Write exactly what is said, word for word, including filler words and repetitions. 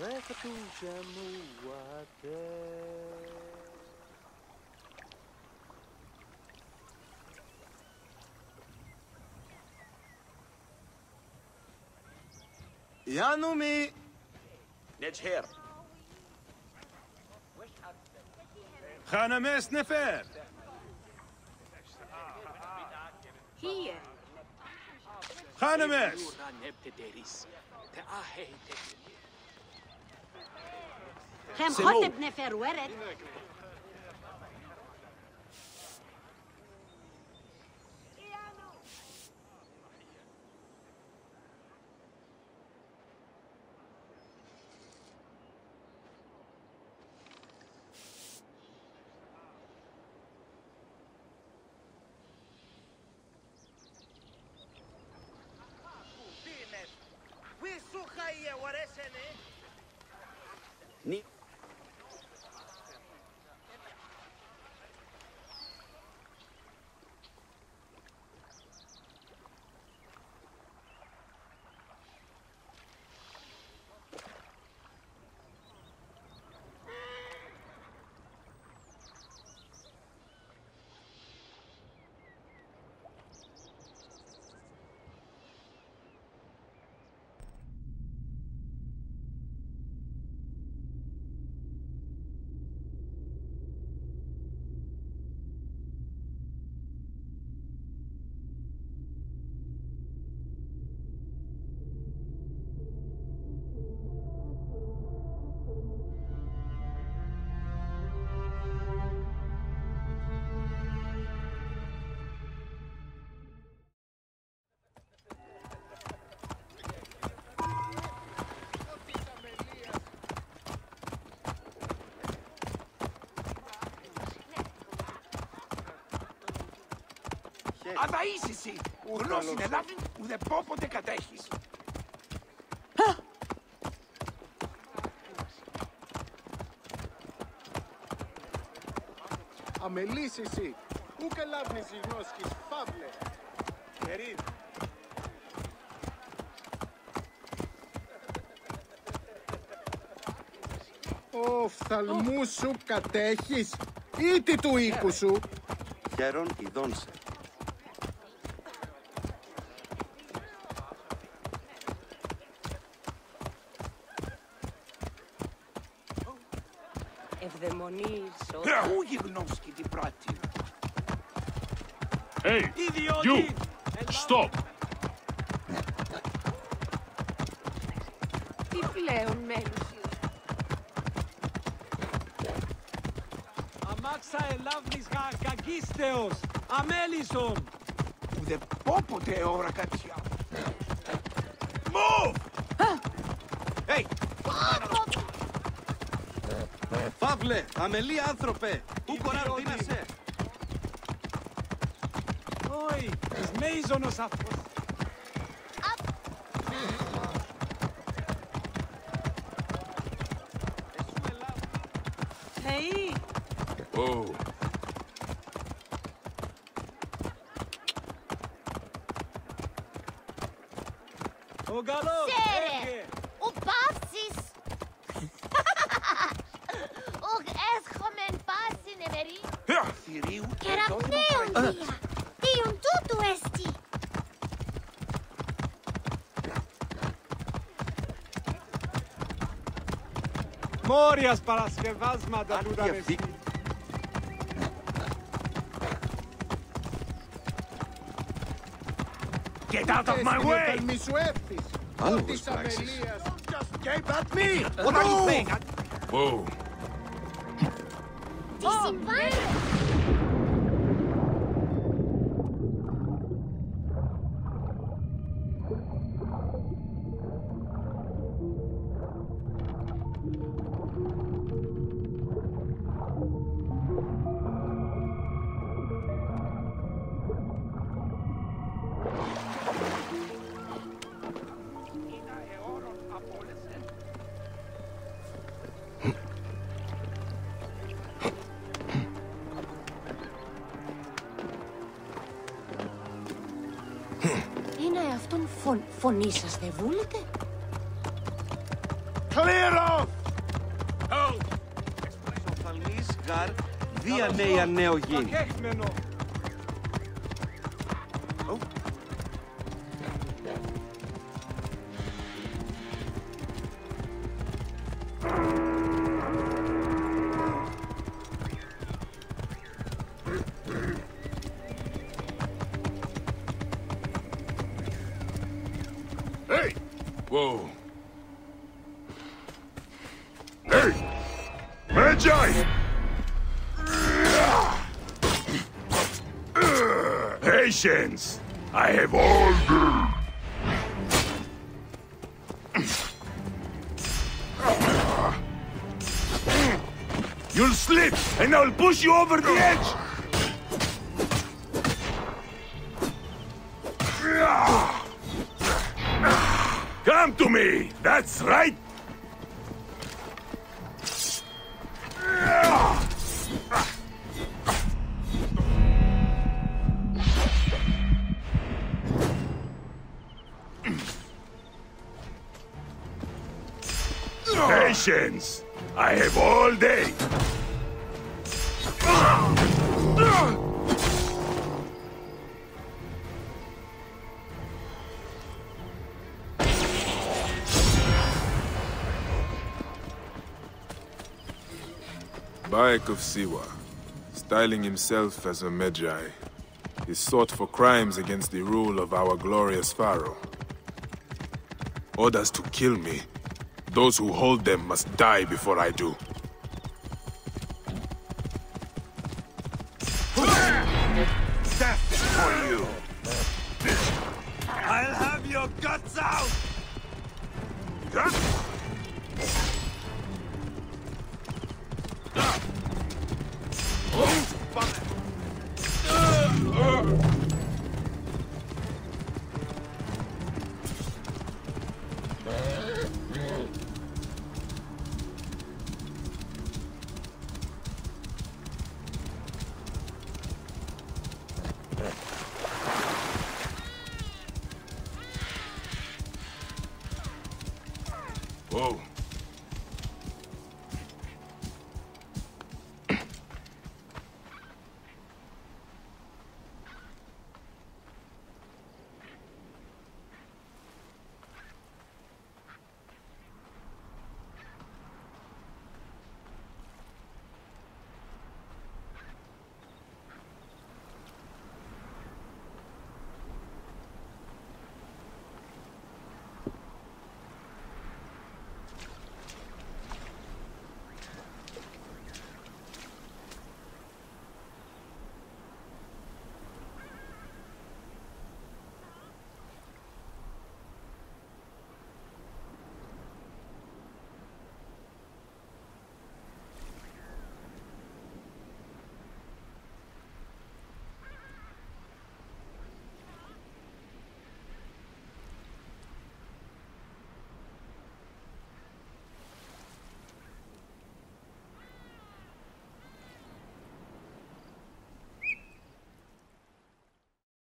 rekatuja muate. Yanumi, let's hear. Khanames nefer. Here. Khanames. هم خطب نفر ورد Αδαΐσισι, ουρλός συνελάβει, ουδεπόποτε κατέχεις. Αμελήσισι, ούκε λάβνεις οι γνώσκεις, φαύλε. Περίδ. Ο φθαλμού σου κατέχεις, ήτι του οίκου σου. Χαίρον ειδών σε. Who Yignovsky the Pratin? Hey, you! Stop! Tifleon Melchi. Amaxa elavnis gagisteos, Amelison. Ude popote ora katia. Move! Hey! Φαύλε, αμελή άνθρωπε, πού κοράρτινασαι. Όχι, της μέιζονος αυτός. Θεή. Ω. Ο Γκαλός, έβγε. Ο Παύσης. Κεραυνέον δία! Διον τούτου εστί! Μόριας παρασκευάσματα του δανεστή! Get out of my way! Always practice. Don't just gape at me! What are you saying? Whoa! Disappointed! Φωνή σας δεν βούλετε. Clear off! Hold! Σοφαλής γαρ, δύο νέα νέο γίνει. Whoa. Hey! Magi! Patience! I have all done. You'll slip, and I'll push you over the edge! Come to me! That's right! Patience! I have all day! Bayek of Siwa, styling himself as a Magi, is sought for crimes against the rule of our glorious Pharaoh. Orders to kill me. Those who hold them must die before I do. Death for you! I'll have your guts out! Huh? Whoa.